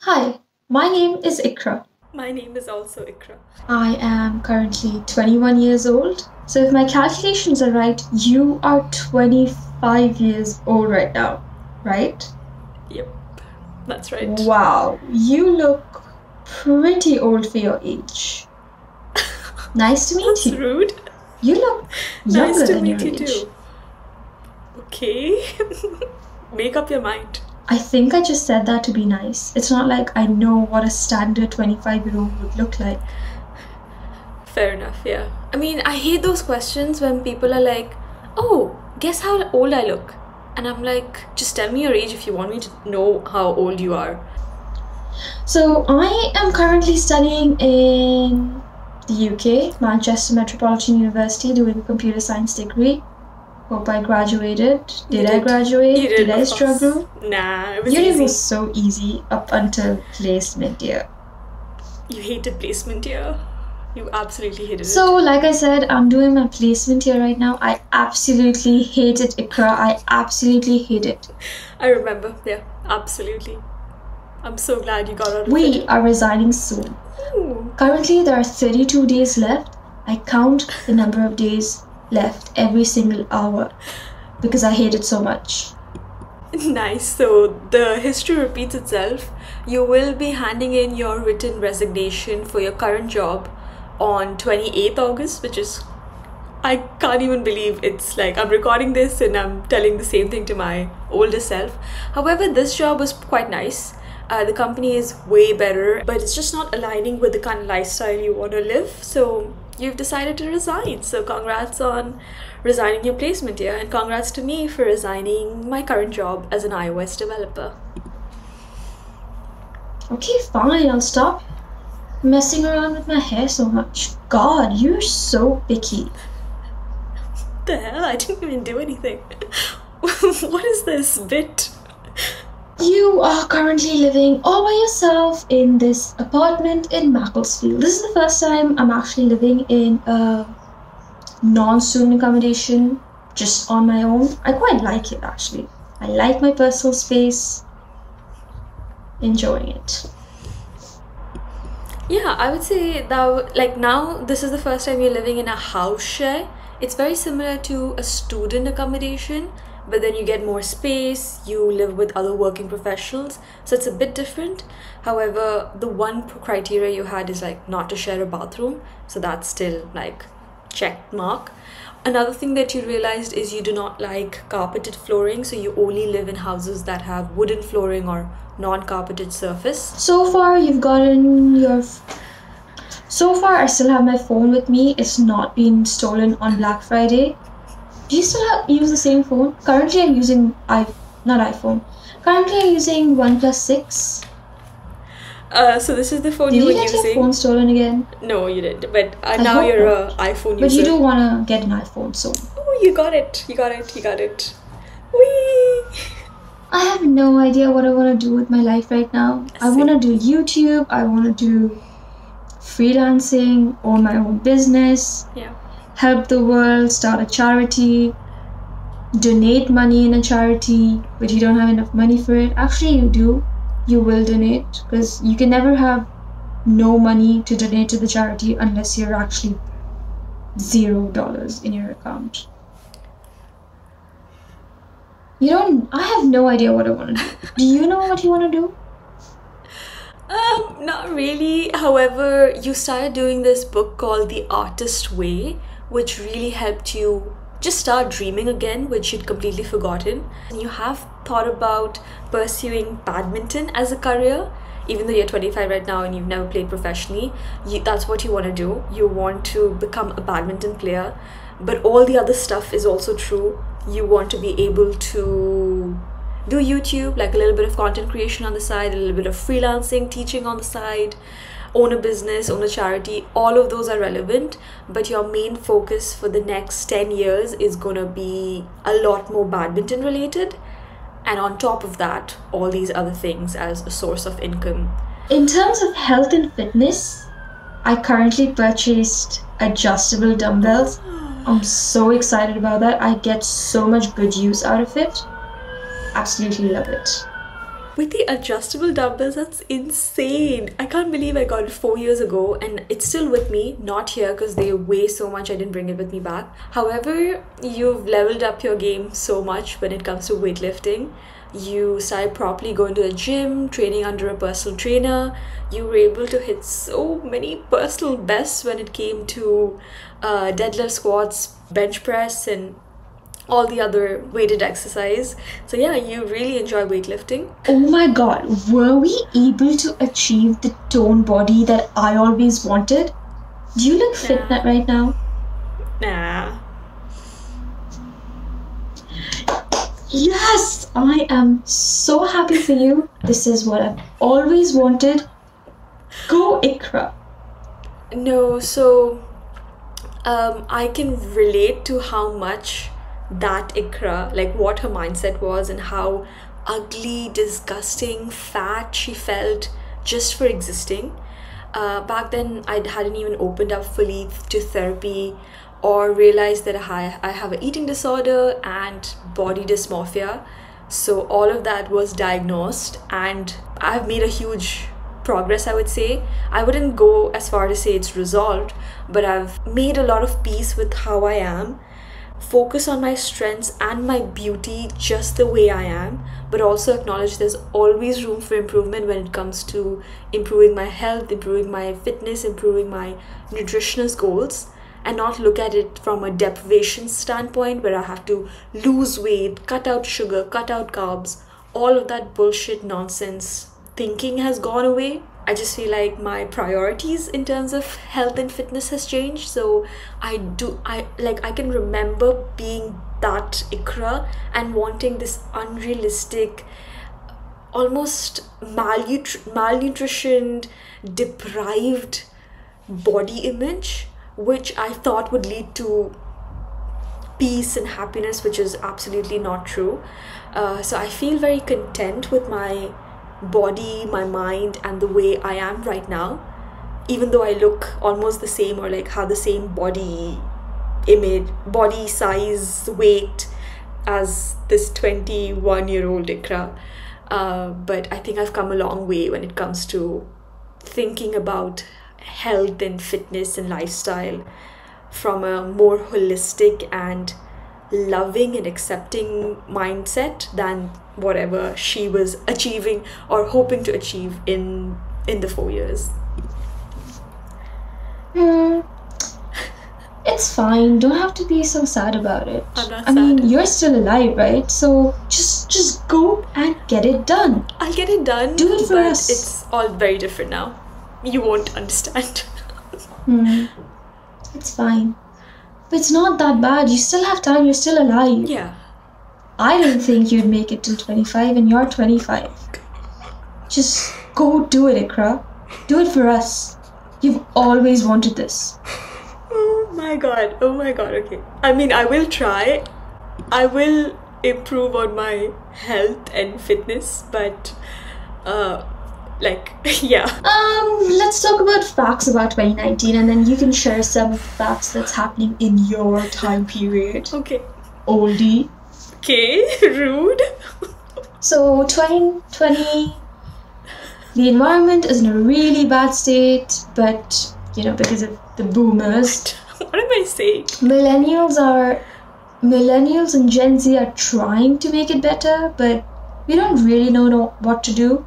Hi, my name is Ikra. My name is also Ikra. I am currently 21 years old. So if my calculations are right, you are 25 years old right now, right? Yep, that's right. Wow, you look pretty old for your age. Nice to meet that's you. That's rude. You look younger nice to than meet your you age. Too. Okay, make up your mind. I think I just said that to be nice. It's not like I know what a standard 25-year-old would look like. Fair enough, yeah. I mean, I hate those questions when people are like, oh, guess how old I look. And I'm like, just tell me your age if you want me to know how old you are. So I am currently studying in the UK, Manchester Metropolitan University, doing a computer science degree. Hope I graduated. Did I graduate? You did I struggle? Nah, it was uni was so easy up until placement year. You hated placement year? You absolutely hated it. So, like I said, I'm doing my placement year right now. I absolutely hate it, Ikra. I absolutely hate it. I remember. Yeah, absolutely. I'm so glad you got out of it. We are resigning soon. Ooh. Currently, there are 32 days left. I count the number of days left every single hour because I hate it so much. Nice. So the history repeats itself. You will be handing in your written resignation for your current job on 28th August, which is, I can't even believe it's like I'm recording this and I'm telling the same thing to my older self. However, this job was quite nice. The company is way better, but it's just not aligning with the kind of lifestyle you want to live. So you've decided to resign. So congrats on resigning your placement year, and congrats to me for resigning my current job as an iOS developer. Okay, fine. I'll stop messing around with my hair so much. God, you're so picky. What the hell? I didn't even do anything. What is this bit? You are currently living all by yourself in this apartment in Macclesfield. This is the first time I'm actually living in a non-student accommodation just on my own. I quite like it actually. I like my personal space. Enjoying it. Yeah, I would say that like now this is the first time you're living in a house share. It's very similar to a student accommodation, but then you get more space, you live with other working professionals, so it's a bit different. However, the one criteria you had is like not to share a bathroom, so that's still like check mark. Another thing that you realized is you do not like carpeted flooring, so you only live in houses that have wooden flooring or non-carpeted surface. So far I still have my phone with me. It's not been stolen on Black Friday. Do you still use the same phone? Currently I'm using Currently I'm using OnePlus 6. So this is the phone you were using. Did you get your phone stolen again? No, you didn't. But now you're an iPhone user. But you do want to get an iPhone soon. Oh, you got it. Whee! I have no idea what I want to do with my life right now. I want to do YouTube. I want to do freelancing, own my own business. Yeah. Help the world, start a charity, donate money in a charity, but you don't have enough money for it. Actually, you do. You will donate, because you can never have no money to donate to the charity unless you're actually $0 in your account. I have no idea what I want to do. Do you know what you want to do? Not really. However, you started doing this book called The Artist's Way, which really helped you just start dreaming again, which you'd completely forgotten. And you have thought about pursuing badminton as a career, even though you're 25 right now and you've never played professionally. That's what you want to do. You want to become a badminton player, but all the other stuff is also true. You want to be able to do YouTube, like a little bit of content creation on the side, a little bit of freelancing, teaching on the side, own a business, own a charity. All of those are relevant, but your main focus for the next 10 years is gonna be a lot more badminton related, and on top of that, all these other things as a source of income. In terms of health and fitness, I currently purchased adjustable dumbbells. I'm so excited about that. I get so much good use out of it. Absolutely love it. With the adjustable dumbbells, that's insane. I can't believe I got it 4 years ago and it's still with me, not here because they weigh so much I didn't bring it with me back. However, you've leveled up your game so much when it comes to weightlifting. You started properly going to the gym, training under a personal trainer. You were able to hit so many personal bests when it came to deadlift, squats, bench press, and all the other weighted exercise. So yeah, you really enjoy weightlifting. Oh my god, were we able to achieve the toned body that I always wanted? Do you look fit right now? Nah. Yes! I am so happy for you. This is what I've always wanted. Go Ikra! No, so I can relate to how much that Ikra, like what her mindset was and how ugly, disgusting, fat she felt just for existing. Back then, I hadn't even opened up fully to therapy or realized that I have an eating disorder and body dysmorphia. So all of that was diagnosed and I've made a huge progress, I would say. I wouldn't go as far to say it's resolved, but I've made a lot of peace with how I am. Focus on my strengths and my beauty just the way I am, but also acknowledge there's always room for improvement when it comes to improving my health, improving my fitness, improving my nutritional goals, and not look at it from a deprivation standpoint where I have to lose weight, cut out sugar, cut out carbs. All of that bullshit nonsense thinking has gone away. I just feel like my priorities in terms of health and fitness has changed. So I can remember being that Ikra and wanting this unrealistic, almost malnutritioned, deprived body image, which I thought would lead to peace and happiness, which is absolutely not true. So I feel very content with my body, my mind, and the way I am right now, even though I look almost the same or like have the same body image, body size, weight as this 21-year-old Ikra. But I think I've come a long way when it comes to thinking about health and fitness and lifestyle from a more holistic and loving and accepting mindset than whatever she was achieving or hoping to achieve in the 4 years. It's fine, don't have to be so sad about it. I'm not sad. I mean, you're still alive, right? So just go and get it done. I'll get it done. Do it for us. It's all very different now. You won't understand. It's fine. But it's not that bad. You still have time. You're still alive. Yeah. I don't think you'd make it till 25 and you're 25. Just go do it, Ikra. Do it for us. You've always wanted this. Oh my god. Oh my god. Okay. I mean, I will try. I will improve on my health and fitness, but let's talk about facts about 2019 and then you can share some facts that's happening in your time period. Okay. Oldie. Okay, rude. So 2020, the environment is in a really bad state, but you know, because of the boomers. What am I saying? Millennials and Gen Z are trying to make it better, but we don't really know what to do.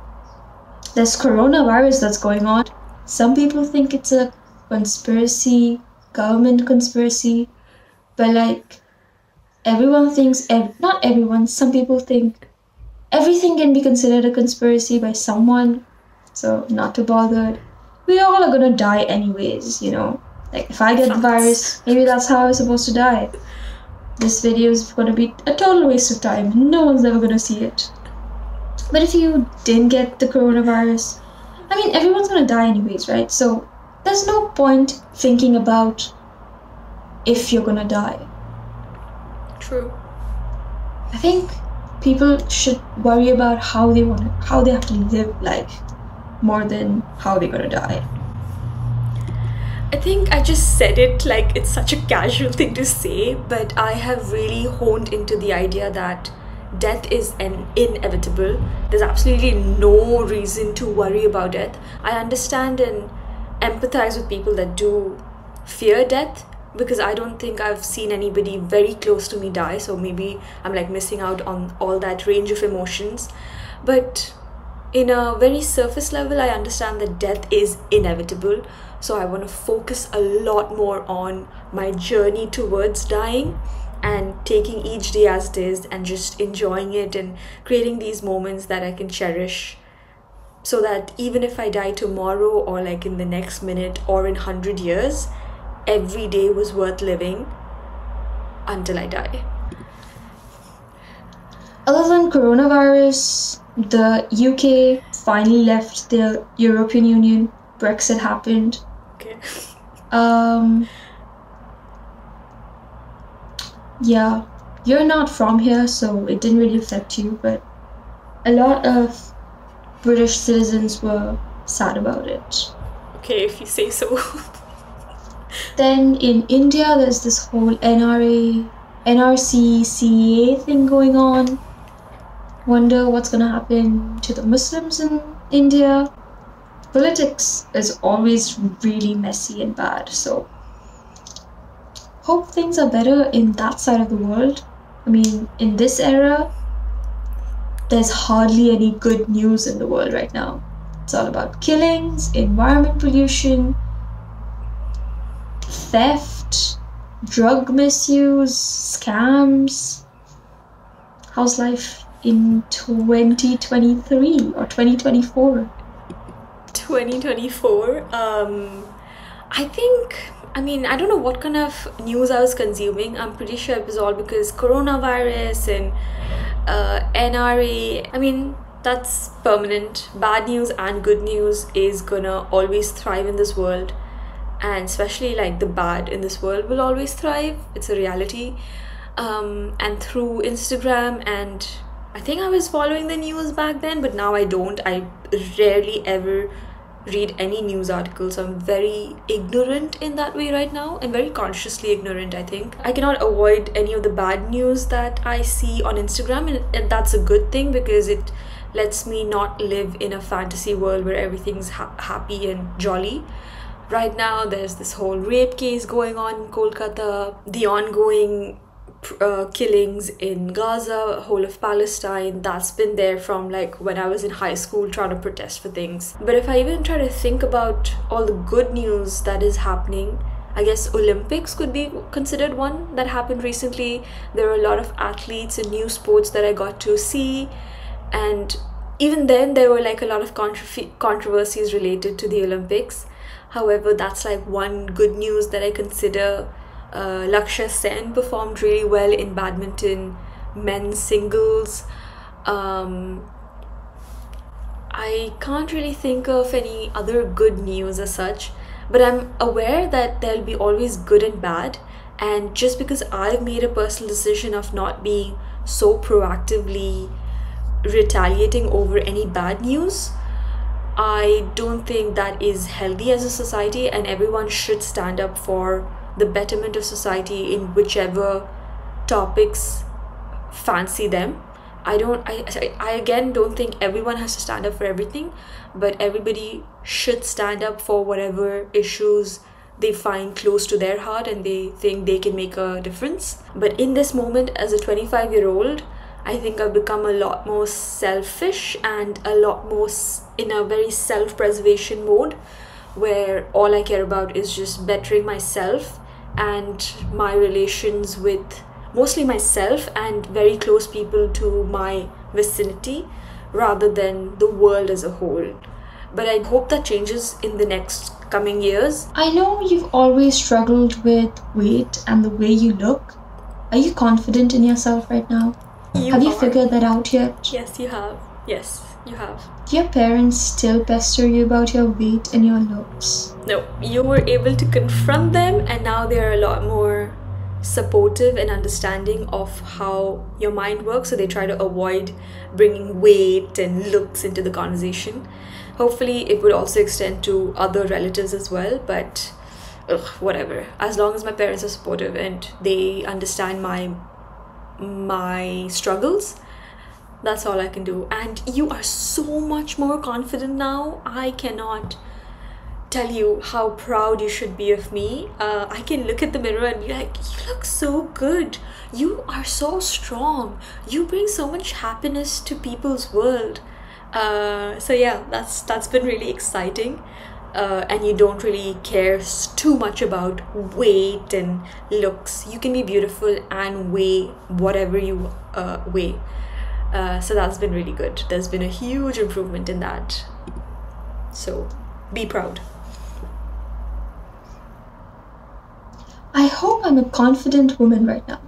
There's coronavirus that's going on. Some people think it's a conspiracy, government conspiracy, but like everyone thinks, not everyone, some people think everything can be considered a conspiracy by someone, so not too bothered. We all are gonna die anyways, you know. Like if I get the virus, maybe that's how I'm supposed to die. This video is gonna be a total waste of time. No one's ever gonna see it. But if you didn't get the coronavirus, I mean, everyone's gonna die anyways, right? So there's no point thinking about if you're gonna die. True. I think people should worry about how they have to live life more than how they're gonna die. I think I just said it like it's such a casual thing to say, but I have really honed into the idea that death is an inevitable. There's absolutely no reason to worry about death. I understand and empathize with people that do fear death, because I don't think I've seen anybody very close to me die, so maybe I'm like missing out on all that range of emotions. But in a very surface level, I understand that death is inevitable, so I want to focus a lot more on my journey towards dying and taking each day as it is and just enjoying it and creating these moments that I can cherish, so that even if I die tomorrow or like in the next minute or in 100 years, every day was worth living until I die. Other than coronavirus, the UK finally left the European Union. Brexit happened. Okay. Yeah, you're not from here, so it didn't really affect you, but a lot of British citizens were sad about it. Okay, if you say so. Then in India, there's this whole NRC, CEA thing going on. Wonder what's gonna happen to the Muslims in India. Politics is always really messy and bad, so hope things are better in that side of the world. I mean, in this era, there's hardly any good news in the world right now. It's all about killings, environment pollution, theft, drug misuse, scams. How's life in 2023 or 2024? 2024, I think, I mean, I don't know what kind of news I was consuming. I'm pretty sure it was all because coronavirus and NRA. I mean, that's permanent. Bad news and good news is gonna always thrive in this world, and especially like the bad in this world will always thrive. It's a reality. And through Instagram, and I think I was following the news back then, but now I don't. I rarely ever read any news articles, so I'm very ignorant in that way right now, and very consciously ignorant, I think. I cannot avoid any of the bad news that I see on Instagram, and that's a good thing because it lets me not live in a fantasy world where everything's happy and jolly. Right now, there's this whole rape case going on in Kolkata, the ongoing killings in Gaza, whole of Palestine. That's been there from like when I was in high school trying to protest for things. But if I even try to think about all the good news that is happening, I guess Olympics could be considered one that happened recently. There were a lot of athletes and new sports that I got to see, and even then there were like a lot of controversies related to the Olympics. However, that's like one good news that I consider. Lakshya Sen performed really well in badminton men's singles. I can't really think of any other good news as such, but I'm aware that there'll be always good and bad, and just because I've made a personal decision of not being so proactively retaliating over any bad news, I don't think that is healthy as a society, and everyone should stand up for the betterment of society in whichever topics fancy them. I again don't think everyone has to stand up for everything, but everybody should stand up for whatever issues they find close to their heart and they think they can make a difference. But in this moment, as a 25-year-old, I think I've become a lot more selfish and a lot more in a very self-preservation mode, where all I care about is just bettering myself and my relations with mostly myself and very close people to my vicinity, rather than the world as a whole. But I hope that changes in the next coming years. I know you've always struggled with weight and the way you look. Are you confident in yourself right now? Have you figured that out yet? Yes, you have. Yes. You have. Do your parents still pester you about your weight and your looks? No, you were able to confront them, and now they are a lot more supportive and understanding of how your mind works, so they try to avoid bringing weight and looks into the conversation. Hopefully it would also extend to other relatives as well, but whatever. As long as my parents are supportive and they understand my struggles, That's all I can do. And you are so much more confident now. I cannot tell you how proud you should be of me. I can look at the mirror and be like, you look so good. You are so strong. You bring so much happiness to people's world. So yeah, that's been really exciting. And you don't really care too much about weight and looks. You can be beautiful and weigh whatever you weigh. So that's been really good. There's been a huge improvement in that. So be proud. I hope I'm a confident woman right now.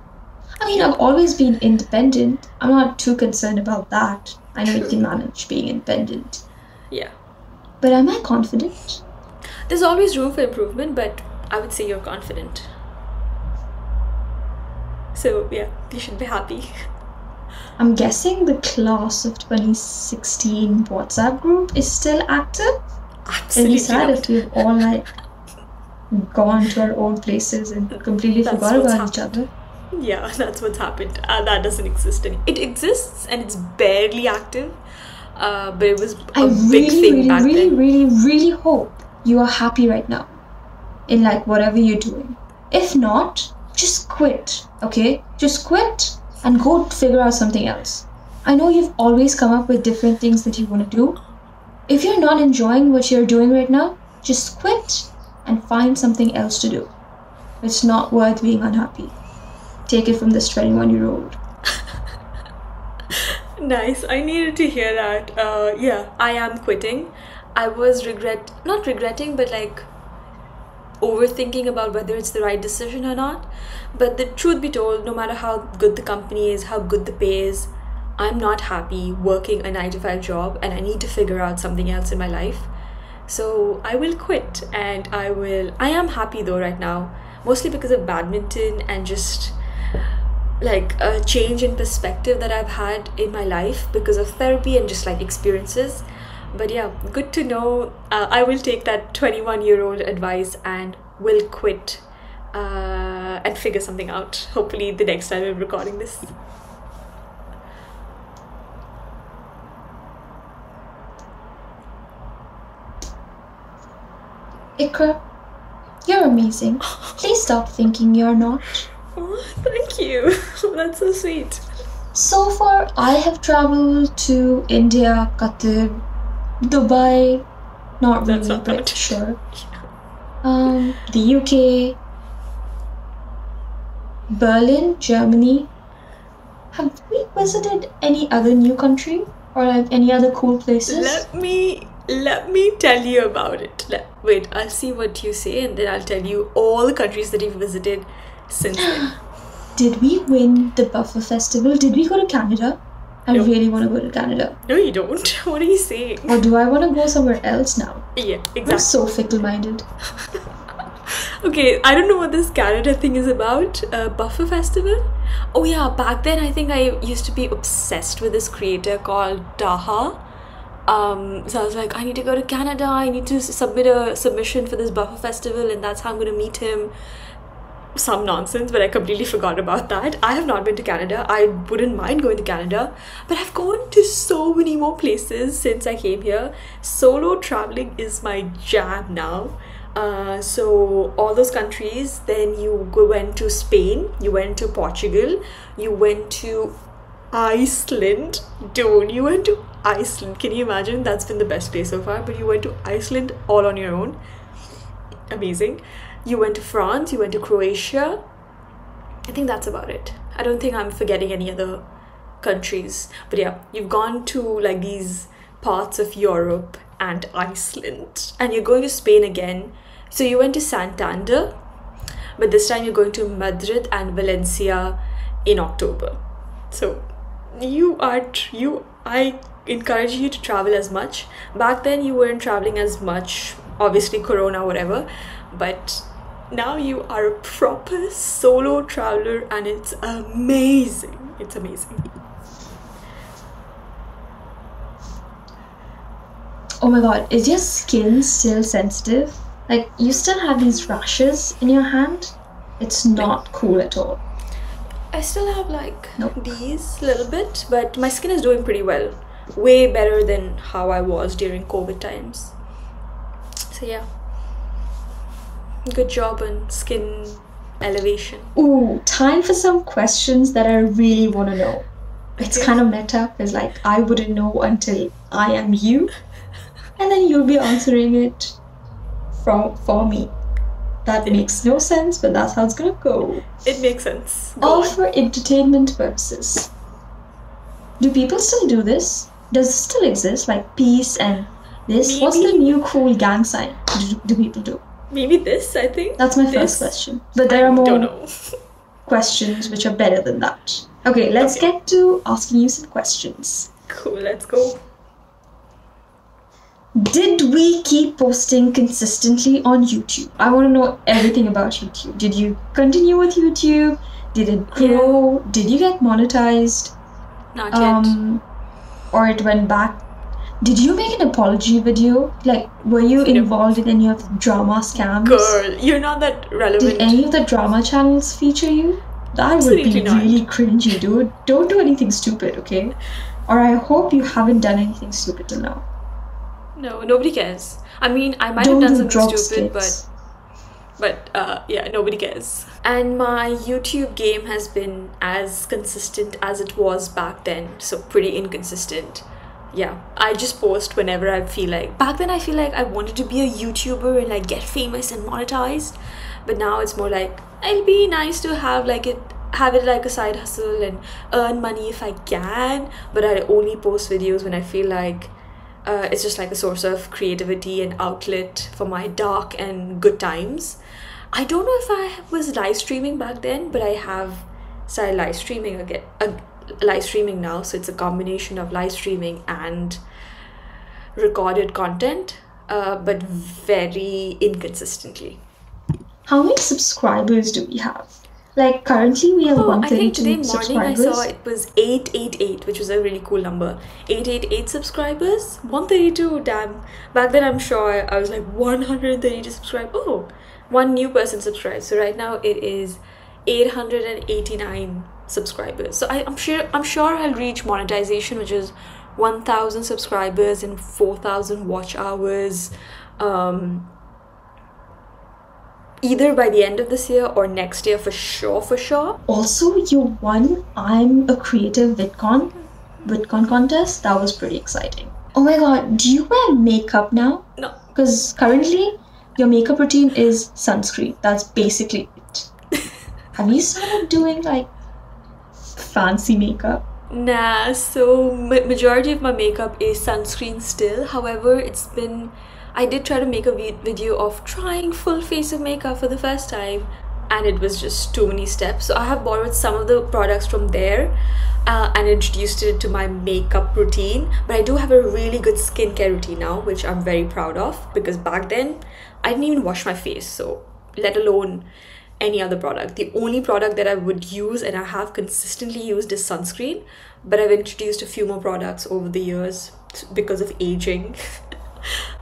I mean, I've always been independent. I'm not too concerned about that. I know you can manage being independent. Yeah. But am I confident? There's always room for improvement, but I would say you're confident. So yeah, you should be happy. I'm guessing the class of 2016 WhatsApp group is still active. Absolutely. It'd be sad if we've all like gone to our own places and completely forgot about each other. Yeah, that's what's happened. That doesn't exist anymore. It exists and it's barely active. But it was I really hope you are happy right now in like whatever you're doing. If not, just quit, okay? Just quit and go figure out something else. I know you've always come up with different things that you want to do. If you're not enjoying what you're doing right now, just quit and find something else to do. It's not worth being unhappy. Take it from this 21-year-old. Nice. I needed to hear that. Yeah, I am quitting. I was not regretting, but like overthinking about whether it's the right decision or not. But the truth be told, no matter how good the company is, how good the pay is, I'm not happy working a 9-to-5 job and I need to figure out something else in my life. So I will quit, and I am happy though right now, mostly because of badminton and just like a change in perspective that I've had in my life because of therapy and just like experiences. But yeah, good to know. I will take that 21-year-old advice and will quit and figure something out, hopefully the next time I'm recording this. Ikra, you're amazing. Please stop thinking you're not. Oh, thank you. That's so sweet. So far, I have traveled to India, Qatar, Dubai. Not really, but sure. The UK, Berlin, Germany. Have we visited any other new country or like any other cool places? Let me tell you about it. Wait, I'll see what you say, and then I'll tell you all the countries that you've visited since then. Did we win the Buffer Festival? Did we go to Canada? I really want to go to Canada. No, you don't. What are you saying? Or do I want to go somewhere else now? Yeah, exactly. I'm so fickle-minded. Okay, I don't know what this Canada thing is about. Buffer Festival? Oh yeah, back then I think I used to be obsessed with this creator called Taha. So I was like, I need to go to Canada. I need to submit a submission for this Buffer Festival, and that's how I'm going to meet him. Some nonsense, but I completely forgot about that. I have not been to Canada. I wouldn't mind going to Canada, but I've gone to so many more places since I came here. Solo traveling is my jam now. So all those countries, then you went to Spain, you went to Portugal, you went to Iceland. Dude, you went to Iceland. Can you imagine? That's been the best place so far, but you went to Iceland all on your own. Amazing. You went to France, you went to Croatia. I think that's about it. I don't think I'm forgetting any other countries. But yeah, you've gone to like these parts of Europe and Iceland. And you're going to Spain again. So you went to Santander, but this time you're going to Madrid and Valencia in October. So I encourage you to travel as much. Back then you weren't traveling as much, obviously Corona, whatever. But now you are a proper solo traveler, and it's amazing. It's amazing. Oh my god, is your skin still sensitive? Like, you still have these rashes in your hand? It's not cool at all. I still have like these little bit, but my skin is doing pretty well. Way better than how I was during COVID times. So yeah, good job on skin elevation. Ooh, time for some questions that I really want to know. It's kind of meta. It's like I wouldn't know until I am you, and then you'll be answering it for me. That makes no sense, but that's how it's gonna go. It makes sense. All for entertainment purposes. Do people still do this? Does it still exist? Like peace and this? Maybe. What's the new cool gang sign do people do? Maybe this, I think. That's my first question. But there are more questions which are better than that. Okay, let's get to asking you some questions. Cool, let's go. Did we keep posting consistently on YouTube? I want to know everything about YouTube. Did you continue with YouTube? Did it grow? Yeah. Did you get monetized? Not yet. Or it went back. Did you make an apology video? Like, were you involved in any of the drama scams? Girl, you're not that relevant. Did any of the drama channels feature you? That would be really cringy, dude. Don't do anything stupid, okay? Or I hope you haven't done anything stupid till now. No, nobody cares. I mean, I might have done something stupid, but yeah, nobody cares. And my YouTube game has been as consistent as it was back then, so pretty inconsistent. Yeah, I just post whenever I feel like. Back then I feel like I wanted to be a YouTuber and like get famous and monetized, but now it's more like it'll be nice to have it like a side hustle and earn money if I can, but I only post videos when I feel like. It's just like a source of creativity and outlet for my dark and good times. I don't know if I was live streaming back then, but I have started live streaming again, live streaming now. So it's a combination of live streaming and recorded content, but very inconsistently. How many subscribers do we have? Like currently we have 132 subscribers. I think today morning I saw it was 888, which was a really cool number. 888 subscribers, 132, damn. Back then I'm sure I was like 132 subscribers. Oh, one new person subscribed. So right now it is 889 subscribers. So I'm sure I'll reach monetization, which is 1,000 subscribers and 4,000 watch hours. Either by the end of this year or next year, for sure. Also, you won I'm a Creative VidCon contest. That was pretty exciting. Oh my god, do you wear makeup now? No. Because currently, your makeup routine is sunscreen. That's basically it. Have you started doing like fancy makeup? Nah, so majority of my makeup is sunscreen still. However, it's been... I did try to make a video of trying full face of makeup for the first time, and it was just too many steps. So I have borrowed some of the products from there and introduced it to my makeup routine. But I do have a really good skincare routine now, which I'm very proud of, because back then I didn't even wash my face, so let alone any other product. The only product that I would use and I have consistently used is sunscreen, but I've introduced a few more products over the years because of aging.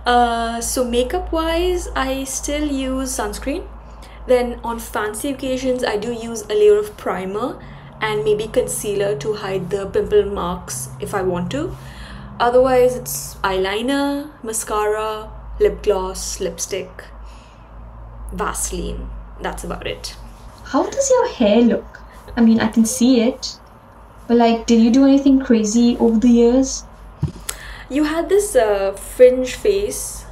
So makeup wise, I still use sunscreen. Then on fancy occasions, I do use a layer of primer and maybe concealer to hide the pimple marks if I want to. Otherwise, it's eyeliner, mascara, lip gloss, lipstick, Vaseline. That's about it. How does your hair look? I mean, I can see it, but like, did you do anything crazy over the years? You had this fringe face.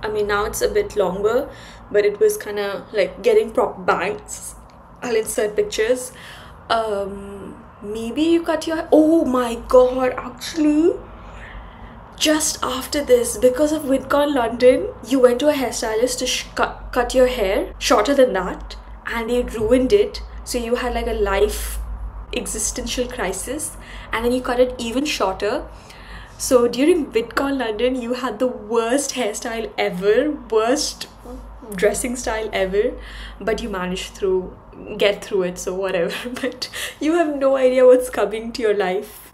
I mean, now it's a bit longer, but it was kind of like getting prop bangs. I'll insert pictures. Maybe you cut your... Oh my god, actually, just after this, because of VidCon London, you went to a hairstylist to cut your hair shorter than that, and they ruined it. So you had like a life existential crisis, and then you cut it even shorter. So during VidCon London, you had the worst hairstyle ever, worst dressing style ever, but you managed to get through it, so whatever. But you have no idea what's coming to your life.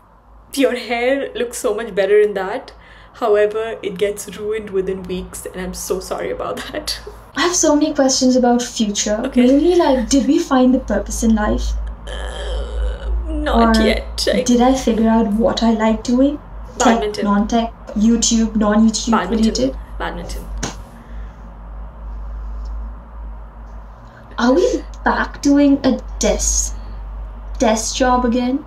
Your hair looks so much better in that. However, it gets ruined within weeks, and I'm so sorry about that. I have so many questions about future. Mainly, like, did we find the purpose in life? Not yet. Did I figure out what I like doing? Badminton. Tech, non-tech, YouTube, non-YouTube related? Badminton. Are we back doing a desk job again?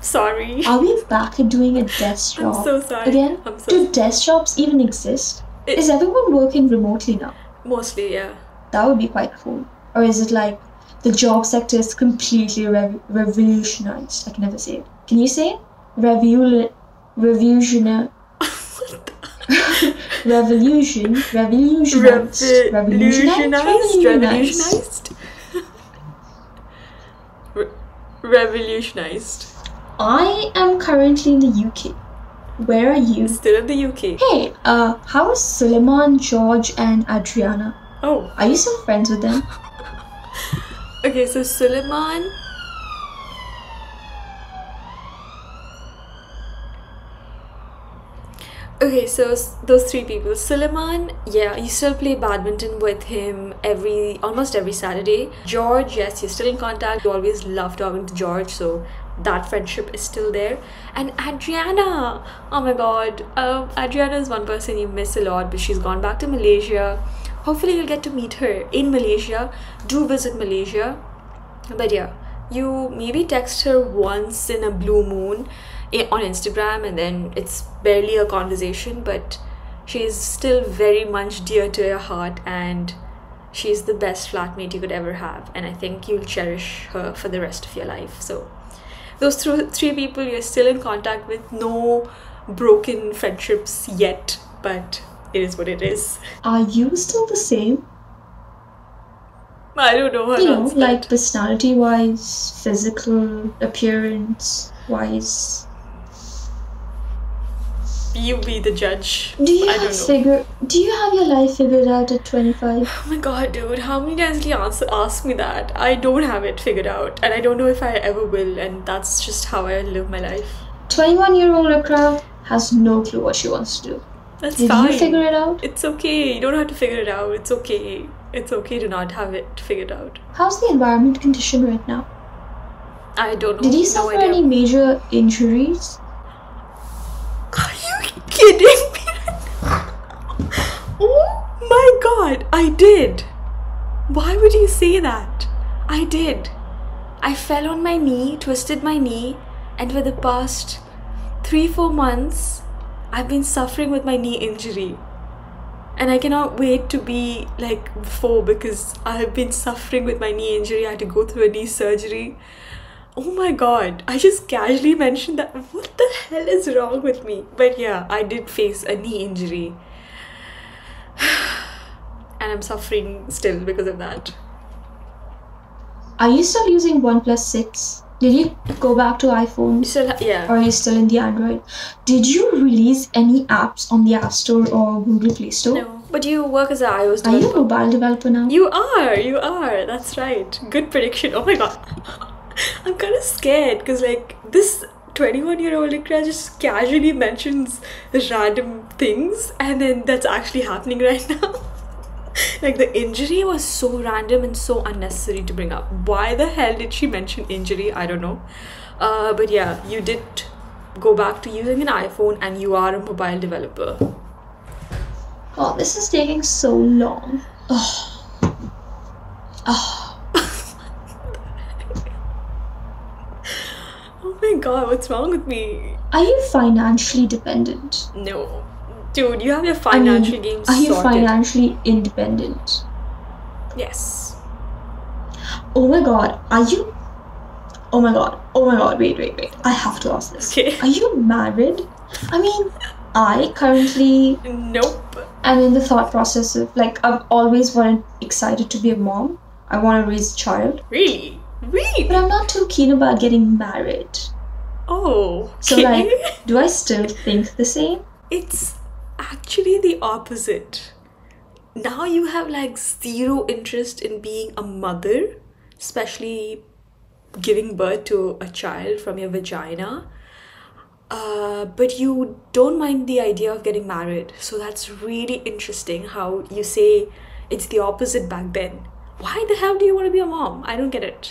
Sorry. Are we back doing a desk job? I'm so sorry. Again? I'm so Do desk jobs even exist? Is everyone working remotely now? Mostly, yeah. That would be quite cool. Or is it like the job sector is completely revolutionized? I can never say it. Can you say it? Revolutionized. I am currently in the UK. Where are you? Still in the UK. Hey, how is Suleiman, George and Adriana? Oh. Are you still friends with them? Okay, so Suleiman... Okay, so those three people. Suleiman, yeah, you still play badminton with him almost every Saturday. George, yes, you're still in contact. You always love talking to George, so that friendship is still there. And Adriana, oh my god, Adriana is one person you miss a lot, but she's gone back to Malaysia. Hopefully you'll get to meet her in Malaysia. Do visit Malaysia. But yeah, you maybe text her once in a blue moon on Instagram, and then it's barely a conversation, but she's still very much dear to your heart, and she's the best flatmate you could ever have, and I think you'll cherish her for the rest of your life. So those three people you're still in contact with. No broken friendships yet, but it is what it is. Are you still the same? I don't know how to answer that. You know, like personality wise, physical appearance wise. You be the judge. Do you have your life figured out at 25? Oh my god, dude, how many times do you ask me that? I don't have it figured out, and I don't know if I ever will, and that's just how I live my life. 21-year-old Akra has no clue what she wants to do. That's fine. Did you figure it out? It's okay. You don't have to figure it out. It's okay. It's okay to not have it figured out. How's the environment condition right now? I don't know. Did you suffer any major injuries? Are you kidding me? Oh my god, I did. Why would you say that? I did. I fell on my knee, twisted my knee, and for the past 3-4 months, I've been suffering with my knee injury. And I cannot wait to be like before, because I've been suffering with my knee injury. I had to go through a knee surgery. Oh my god, I just casually mentioned that. What the hell is wrong with me? But yeah, I did face a knee injury. And I'm suffering still because of that. Are you still using OnePlus 6? Did you go back to iPhone? Still, yeah. Or are you still in the Android? Did you release any apps on the App Store or Google Play Store? No, but you work as an iOS developer. Are you a mobile developer now? You are. That's right. Good prediction. Oh my god. I'm kind of scared because like this 21-year-old Ikra just casually mentions random things, and then that's actually happening right now. Like the injury was so random and so unnecessary to bring up. Why the hell did she mention injury? I don't know. But yeah, you did go back to using an iPhone, and you are a mobile developer. Oh, this is taking so long. Oh. Oh. Oh my god, what's wrong with me? Are you financially dependent? No. Dude, you have your financial games sorted. Are you financially independent? Yes. Oh my god, are you... Oh my god, wait. I have to ask this. Okay. Are you married? I mean, I currently... Nope. I'm in the thought process of, like, I've always excited to be a mom. I want to raise a child. Really? Really? But I'm not too keen about getting married. Oh, okay. So, like, do I still think the same? It's... actually the opposite. Now you have like zero interest in being a mother, especially giving birth to a child from your vagina, but you don't mind the idea of getting married. So that's really interesting how you say it's the opposite back then. Why the hell do you want to be a mom? I don't get it.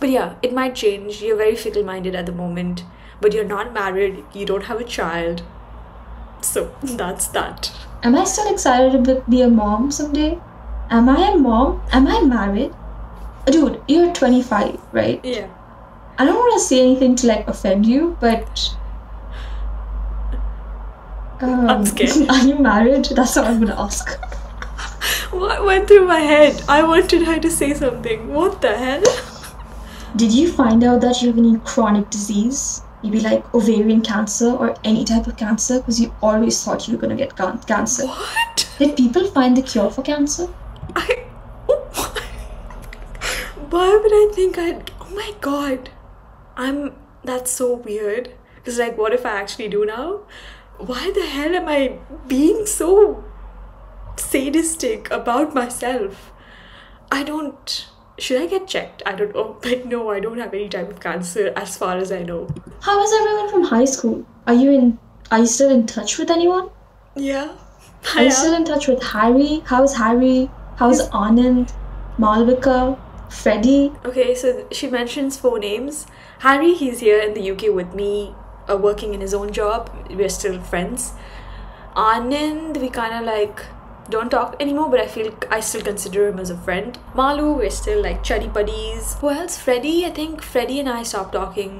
But yeah, it might change. You're very fickle-minded at the moment, but you're not married, you don't have a child. So that's that. Am I still excited to be a mom someday? Am I a mom? Am I married? Dude, you're 25, right? Yeah. I don't want to say anything to like offend you, but... I'm scared. Are you married? That's what I'm going to ask. What went through my head? I wanted her to say something. What the hell? Did you find out that you have any chronic disease? Maybe like ovarian cancer or any type of cancer, because you always thought you were going to get cancer. What? Did people find the cure for cancer? Why would I think I'd... Oh my god. That's so weird. It's like, what if I actually do now? Why the hell am I being so sadistic about myself? I don't... Should I get checked? I don't know. But no, I don't have any type of cancer as far as I know. How is everyone from high school? Are you still in touch with anyone? Yeah. Are you still in touch with Harry? How's Harry? How's Anand? Malvika? Freddie? Okay, so she mentions four names. Harry, he's here in the UK with me, working in his own job. We're still friends. Anand, we kind of like... don't talk anymore, but I feel I still consider him as a friend. Malu, we're still like chuddy buddies. Who else? Freddie, I think Freddie and I stopped talking.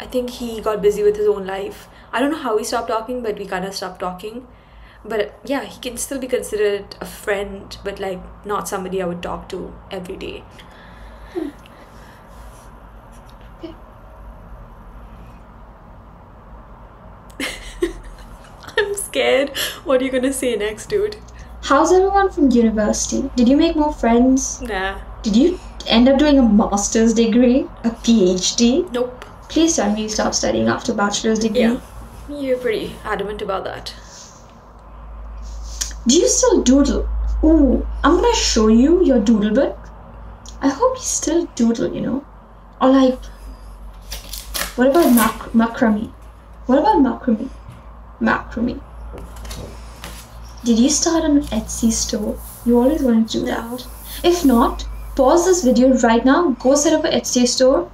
I think he got busy with his own life. I don't know how we stopped talking, but we kind of stopped talking. But yeah, he can still be considered a friend, but like not somebody I would talk to every day. Okay. I'm scared. What are you gonna say next, dude? How's everyone from university? Did you make more friends? Nah. Did you end up doing a master's degree? A PhD? Nope. Please tell me you stopped studying after a bachelor's degree. Yeah. You're pretty adamant about that. Do you still doodle? Ooh, I'm gonna show you your doodle book. I hope you still doodle, you know? Or like... What about macrame? What about macrame? Macrame. Did you start an Etsy store? You always wanted to do that. If not, pause this video right now, go set up an Etsy store,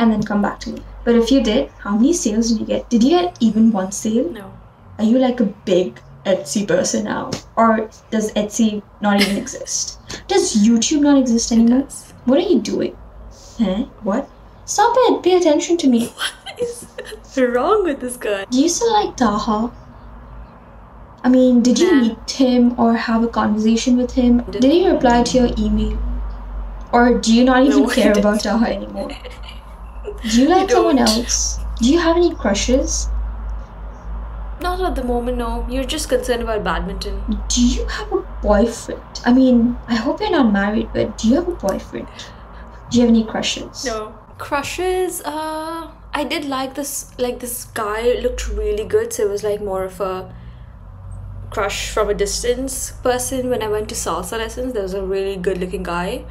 and then come back to me. But if you did, how many sales did you get? Did you get even one sale? No. Are you like a big Etsy person now? Or does Etsy not even exist? Does YouTube not exist anymore? What are you doing? Huh? What? Stop it! Pay attention to me. What is wrong with this girl? Do you still like Taha? I mean, did you meet him or have a conversation with him? Did he reply to your email? Or do you not even care about Taha anymore? Do you like someone else? Do you have any crushes? Not at the moment, no. You're just concerned about badminton. Do you have a boyfriend? I mean, I hope you're not married, but do you have a boyfriend? Do you have any crushes? No. Crushes? I did like this guy. It looked really good, so it was like more of a... crush from a distance person. When I went to salsa lessons, there was a really good looking guy.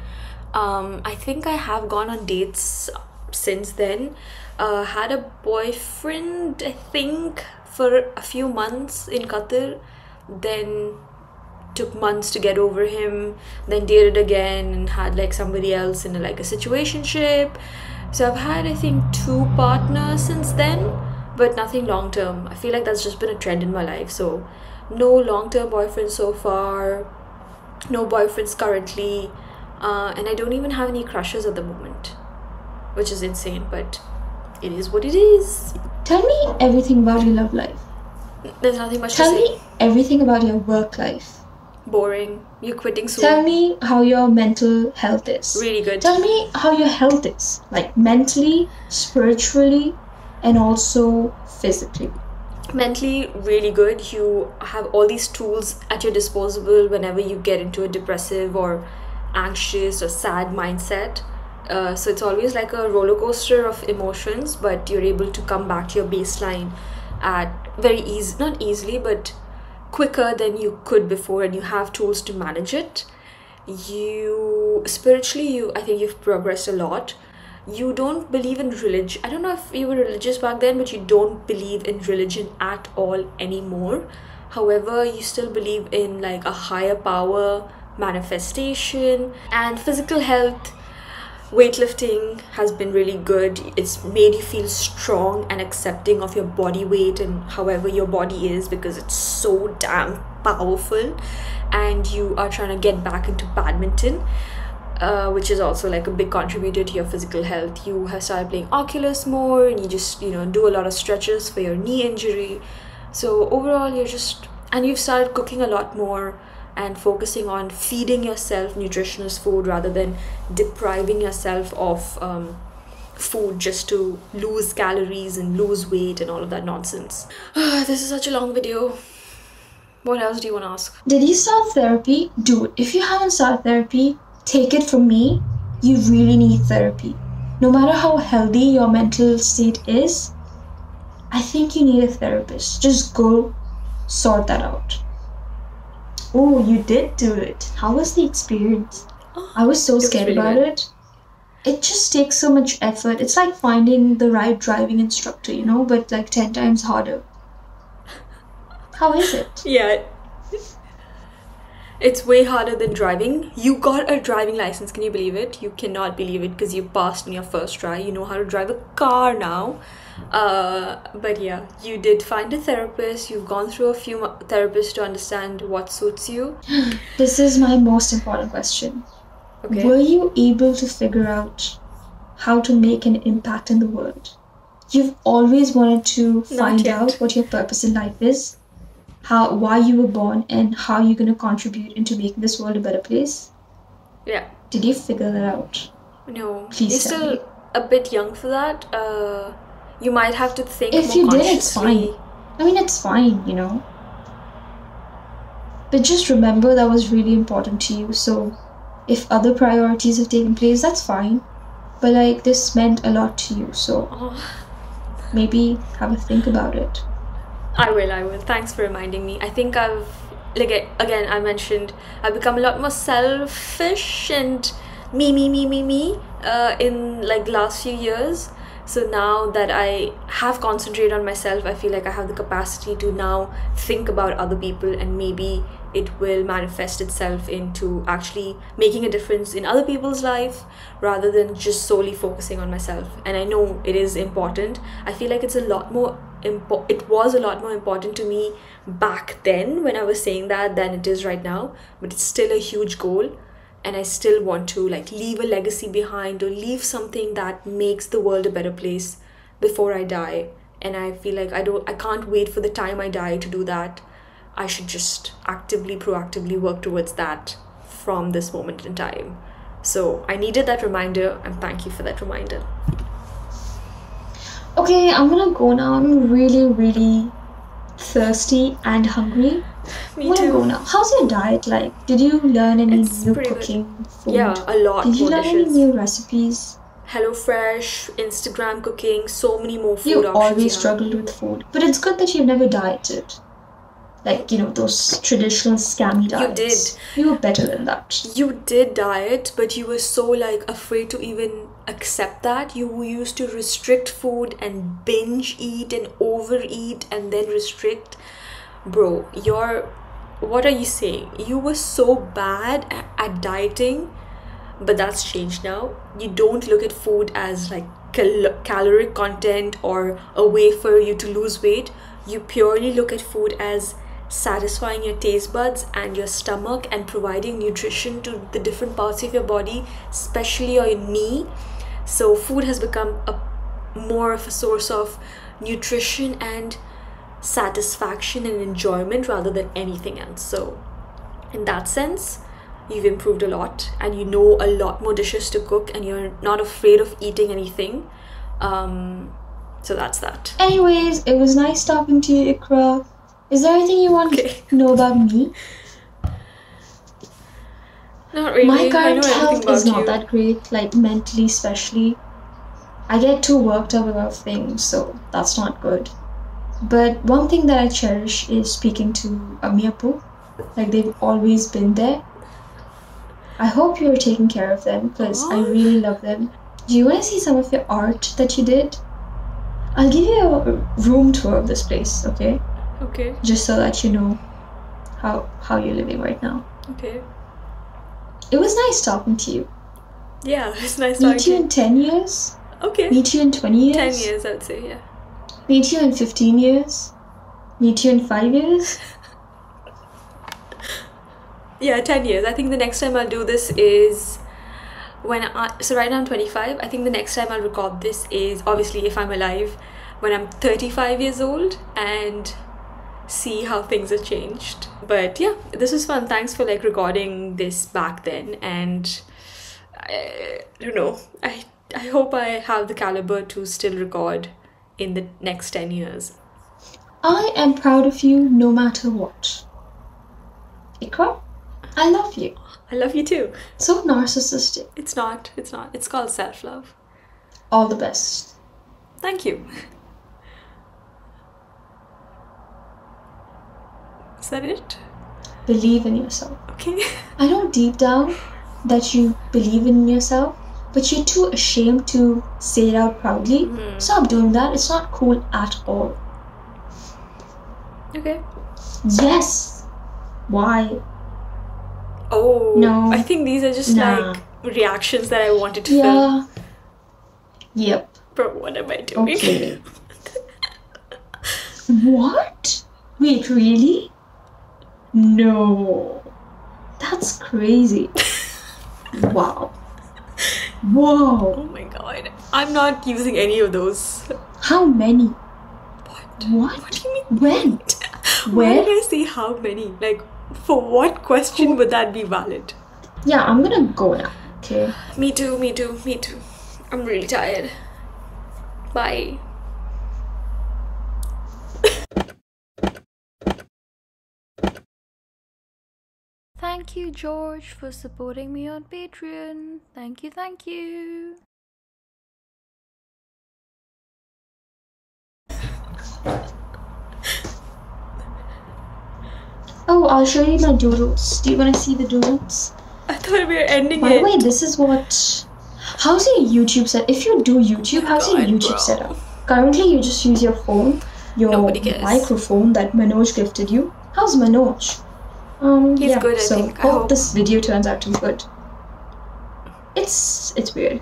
I think I have gone on dates since then. Had a boyfriend, I think, for a few months in Qatar, then took months to get over him, then dated again and had like somebody else in like a situationship. So I've had, I think, 2 partners since then, but nothing long term. I feel like that's just been a trend in my life, so no long-term boyfriend so far, no boyfriends currently, and I don't even have any crushes at the moment, which is insane, but it is what it is. Tell me everything about your love life. There's nothing much to say. Tell me everything about your work life. Boring. You're quitting soon. Tell me how your mental health is. Really good. Tell me how your health is, like mentally, spiritually, and also physically. Mentally, really good. You have all these tools at your disposal whenever you get into a depressive or anxious or sad mindset. So it's always like a roller coaster of emotions, but you're able to come back to your baseline at very easy, not easily, but quicker than you could before, and you have tools to manage it. You spiritually, I think you've progressed a lot. You don't believe in religion. I don't know if you were religious back then, but you don't believe in religion at all anymore. However, you still believe in like a higher power, manifestation, and physical health. Weightlifting has been really good. It's made you feel strong and accepting of your body weight and however your body is, because it's so damn powerful. And you are trying to get back into badminton, which is also like a big contributor to your physical health. You have started playing Oculus more, and you just, you know, do a lot of stretches for your knee injury. So overall, you're just, and you've started cooking a lot more and focusing on feeding yourself nutritious food rather than depriving yourself of food just to lose calories and lose weight and all of that nonsense. This is such a long video. What else do you want to ask? Did you start therapy? Dude, if you haven't started therapy, take it from me, you really need therapy. No matter how healthy your mental state is, I think you need a therapist. Just go sort that out. Oh, you did do it. How was the experience? Oh, I was so scared about it. It just takes so much effort. It's like finding the right driving instructor, you know, but like 10 times harder. How is it? Yeah. It's way harder than driving. You got a driving license. Can you believe it? You cannot believe it, because you passed on your first try. You know how to drive a car now. But yeah, you did find a therapist. You've gone through a few therapists to understand what suits you. This is my most important question. Okay. Were you able to figure out how to make an impact in the world? You've always wanted to find out what your purpose in life is, why you were born, and how you're going to contribute into making this world a better place. Yeah. Did you figure that out? No. Please tell me. You're still a bit young for that. You might have to think more consciously. If you did, it's fine. I mean, it's fine, you know. But just remember that was really important to you. So, if other priorities have taken place, that's fine. But, like, this meant a lot to you. So, maybe have a think about it. I will. Thanks for reminding me. I think I've, like, again, I mentioned, I've become a lot more selfish and me in, like, last few years. So now that I have concentrated on myself, I feel like I have the capacity to now think about other people, and maybe it will manifest itself into actually making a difference in other people's life rather than just solely focusing on myself. And I know it is important. I feel like it's a lot more important. It was a lot more important to me back then when I was saying that than it is right now, but it's still a huge goal. And I still want to, like, leave a legacy behind or leave something that makes the world a better place before I die. And I feel like I can't wait for the time I die to do that. I should just actively, proactively work towards that from this moment in time. So I needed that reminder, and thank you for that reminder. Okay, I'm gonna go now. I'm really, really thirsty and hungry. Me too. Now, how's your diet like? Did you learn any new cooking food? Yeah, a lot. Did you learn any new recipes? HelloFresh, Instagram cooking, so many more food options. You always struggled with food, but it's good that you've never dieted. Like, you know, those traditional scammy diets. You did. You were better than that. You did diet, but you were so, like, afraid to even accept that. You used to restrict food and binge eat and overeat and then restrict. Bro, what are you saying? You were so bad at dieting, but that's changed now. You don't look at food as, like, caloric content or a way for you to lose weight. You purely look at food as satisfying your taste buds and your stomach and providing nutrition to the different parts of your body, especially your knee. So food has become more of a source of nutrition and satisfaction and enjoyment rather than anything else. So in that sense, you've improved a lot, and you know a lot more dishes to cook, and you're not afraid of eating anything. So that's that. Anyways, it was nice talking to you, Ikra. Is there anything you want to know about me? Not really. My current health is not that great, like, mentally especially. I get too worked up about things, so that's not good. But one thing that I cherish is speaking to Amiyappu. Like, they've always been there. I hope you're taking care of them, because I really love them. Do you want to see some of your art that you did? I'll give you a room tour of this place, okay? Okay. Just so that you know how you're living right now. Okay. It was nice talking to you. Yeah, it's nice talking to you. Meet you in 10 years. Okay. Meet you in 20 years. 10 years, I'd say, yeah. Meet you in 15 years. Meet you in 5 years. Yeah, 10 years. I think the next time I'll do this is when so right now I'm 25. I think the next time I'll record this is, obviously, if I'm alive, when I'm 35 years old, and see how things have changed. But yeah, this was fun. Thanks for like recording this back then, and I don't know, I hope I have the caliber to still record in the next 10 years. I am proud of you no matter what. Ikra, I love you. I love you too. So narcissistic. It's not. It's not. It's called self-love. All the best. Thank you. Is that it? Believe in yourself. Okay. I know deep down that you believe in yourself, but you're too ashamed to say it out proudly. Mm. Stop doing that. It's not cool at all. Okay. Yes. Why? Oh. No. I think these are just like reactions that I wanted to film. Yep. Bro, what am I doing? Okay. What? Wait, really? No. That's crazy. Wow. Whoa. Oh my god. I'm not using any of those. How many? What? What do you mean? When? Where did I say how many? Like, for what question would that be valid? Yeah, I'm gonna go now. Okay. Me too, me too, me too. I'm really tired. Bye. Thank you, George, for supporting me on Patreon. Thank you, thank you. Oh, I'll show you my doodles. Do you want to see the doodles? I thought we were ending it. By the way, this is what... How's your YouTube set? If you do YouTube, how's your YouTube setup? Currently, you just use your phone, your microphone that Manoj gifted you. How's Manoj? He's good, I think. I hope this video turns out to be good. It's weird.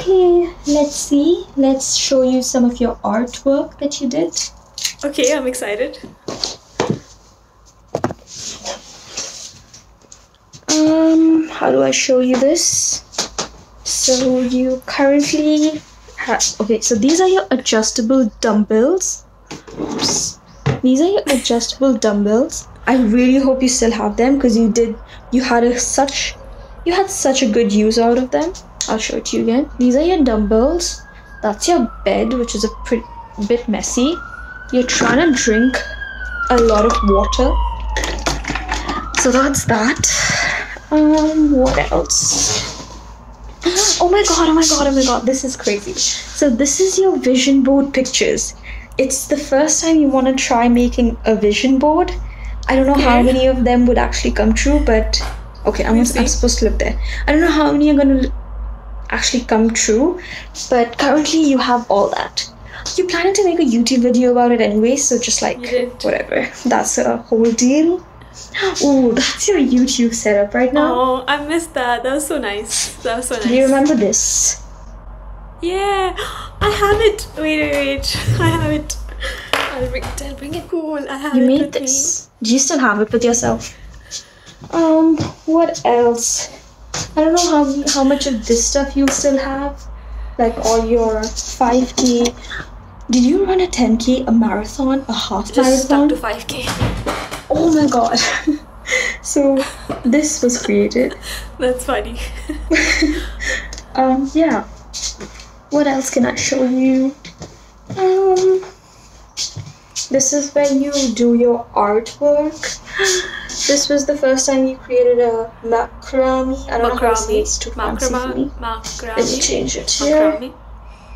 Okay, let's see. Let's show you some of your artwork that you did. Okay, I'm excited. How do I show you this? So you currently have... Okay, so these are your adjustable dumbbells. Oops. These are your adjustable dumbbells. I really hope you still have them, because you had such a good use out of them. I'll show it to you again. These are your dumbbells. That's your bed, which is a bit messy. You're trying to drink a lot of water. So that's that. What else? Oh my god, oh my god, oh my god. This is crazy. So this is your vision board pictures. It's the first time you want to try making a vision board. I don't know how many of them would actually come true, but... Okay, I'm supposed to look there. I don't know how many are going to actually come true, but currently you have all that. You're planning to make a YouTube video about it anyway, so just like, whatever. That's a whole deal. Oh, that's your YouTube setup right now. Oh, I missed that. That was so nice. That was so nice. Do you remember this? Yeah, I have it. Wait, wait, wait. I have it. I'll bring it. Cool, I have it. You made this. Do you still have it with yourself? What else? I don't know how much of this stuff you still have. Like all your 5K. Did you run a 10K, a marathon, a half marathon? Just stuck to 5K. Oh my god. So this was created. That's funny. Yeah. What else can I show you? This is where you do your artwork. This was the first time you created a macrame. I don't know how it's too fancy for me. Let me change it here.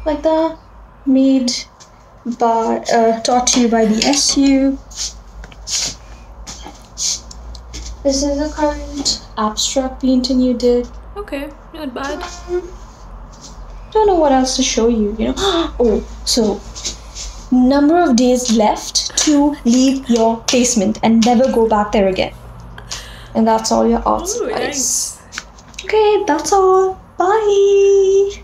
Like that. Made by, taught to you by the SU. This is the current abstract painting you did. Okay, not bad. Don't know what else to show you, you know. Oh, so... Number of days left to leave your basement and never go back there again. And that's all your art supplies. Nice. subscribe. That's all. Bye.